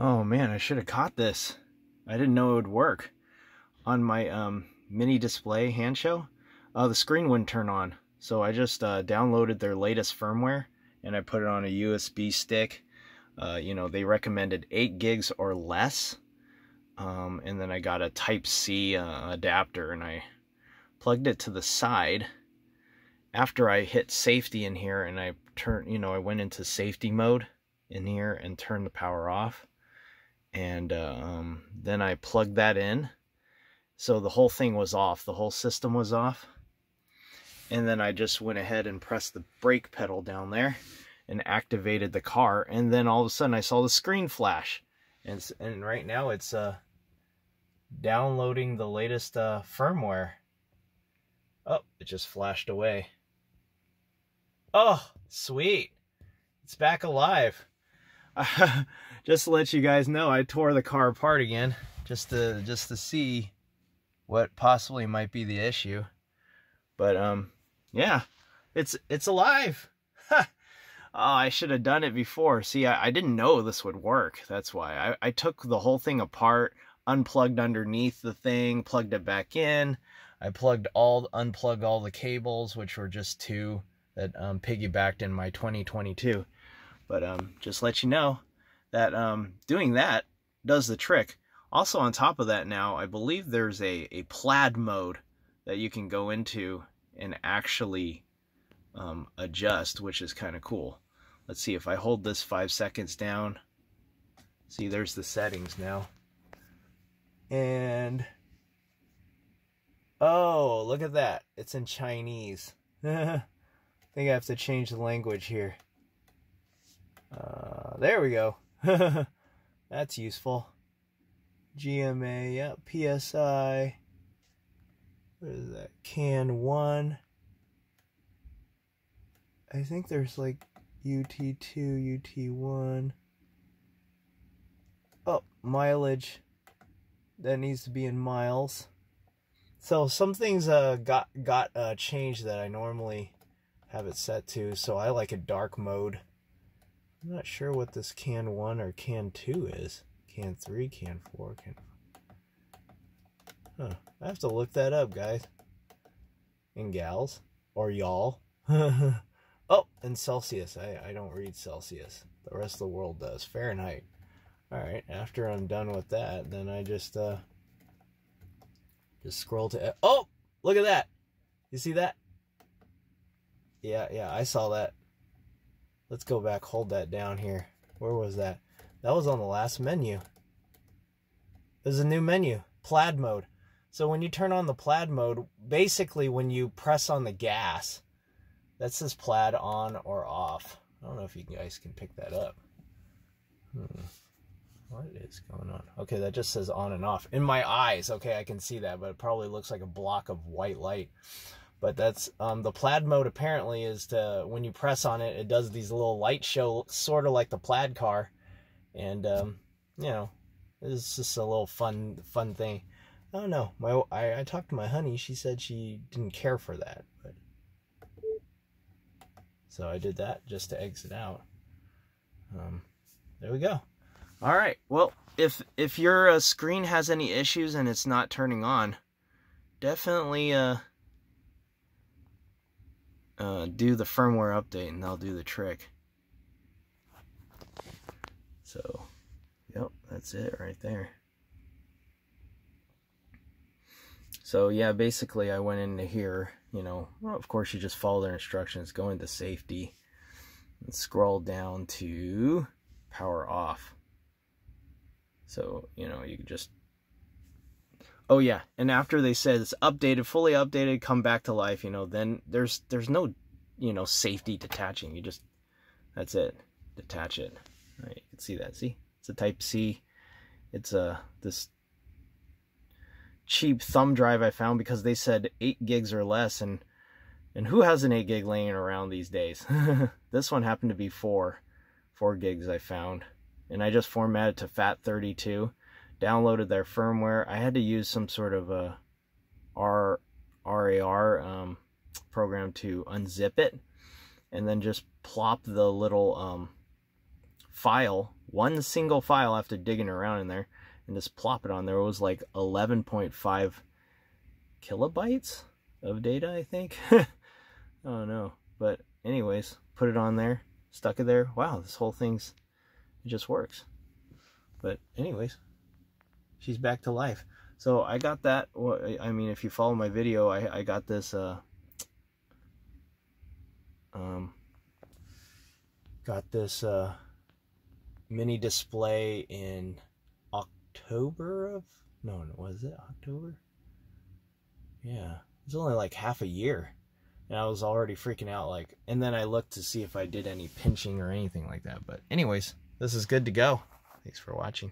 Oh man, I should have caught this. I didn't know it would work. On my mini display Hansshow, the screen wouldn't turn on. So I just downloaded their latest firmware and I put it on a USB stick. You know, they recommended 8 gigs or less. And then I got a Type-C adapter and I plugged it to the side. After I hit safety in here and I turned, you know, I went into safety mode in here and turned the power off. And then I plugged that in, so the whole thing was off, the whole system was off. And then I just went ahead and pressed the brake pedal down there and activated the car, and then all of a sudden I saw the screen flash, and right now it's downloading the latest firmware. Oh, it just flashed away. Oh sweet, it's back alive. Just to let you guys know, I tore the car apart again just to see what possibly might be the issue. But yeah, it's alive. Huh. Oh, I should have done it before. See, I didn't know this would work. That's why I took the whole thing apart, unplugged underneath the thing, plugged it back in. I unplugged all the cables, which were just two that piggybacked in my 2022. But just let you know that doing that does the trick. Also on top of that now, I believe there's a plaid mode that you can go into and actually adjust, which is kind of cool. Let's see, if I hold this 5 seconds down, see, there's the settings now. And, oh, look at that. It's in Chinese. I think I have to change the language here. There we go. That's useful. GMA, yep, PSI. What is that? CAN1. I think there's like UT2, UT1. Oh, mileage. That needs to be in miles. So some things got changed that I normally have it set to. So I like a dark mode. I'm not sure what this CAN1 or CAN2 is. CAN3, CAN4, CAN... Huh. I have to look that up, guys. And gals. Or y'all. Oh, and Celsius. I don't read Celsius. The rest of the world does. Fahrenheit. Alright, after I'm done with that, then I just scroll to... Oh! Look at that! You see that? Yeah, I saw that. Let's go back, hold that down here. Where was that? That was on the last menu. There's a new menu, plaid mode. So when you turn on the plaid mode, basically when you press on the gas, that says plaid on or off. I don't know if you guys can pick that up. What is going on? Okay, that just says on and off. In my eyes, okay, I can see that, but it probably looks like a block of white light. But that's, the plaid mode apparently is to, when you press on it, it does these little light show, sort of like the plaid car. And, you know, it's just a little fun thing. I don't know. I talked to my honey. She said she didn't care for that. But... So I did that just to exit out. There we go. All right. Well, if your screen has any issues and it's not turning on, definitely... do the firmware update and they'll do the trick. So, yep, that's it right there. So yeah, basically I went into here, you know, well, of course you just follow their instructions, go into safety and scroll down to power off. So, you know, you can just... Oh yeah, and after they said it's updated, fully updated, come back to life, you know, then there's no, you know, safety detaching. You just, that's it, detach it. All right, you can see that. See, it's a Type-C. It's this cheap thumb drive I found because they said 8 gigs or less, and who has an 8 gig laying around these days? This one happened to be 4 gigs I found, and I just formatted to FAT32. Downloaded their firmware. I had to use some sort of a RAR program to unzip it, and then just plop the little file one single file after digging around in there and just plop it on there. It was like 11.5 kilobytes of data, I think. I don't know. But anyways, put it on there, stuck it there. Wow, this whole thing's, it just works. But anyways, she's back to life. So I got that. I mean, if you follow my video, I got this mini display in October of, no, was it October? Yeah, it's only like half a year, and I was already freaking out, like, and then I looked to see if I did any pinching or anything like that. But anyways, this is good to go. Thanks for watching.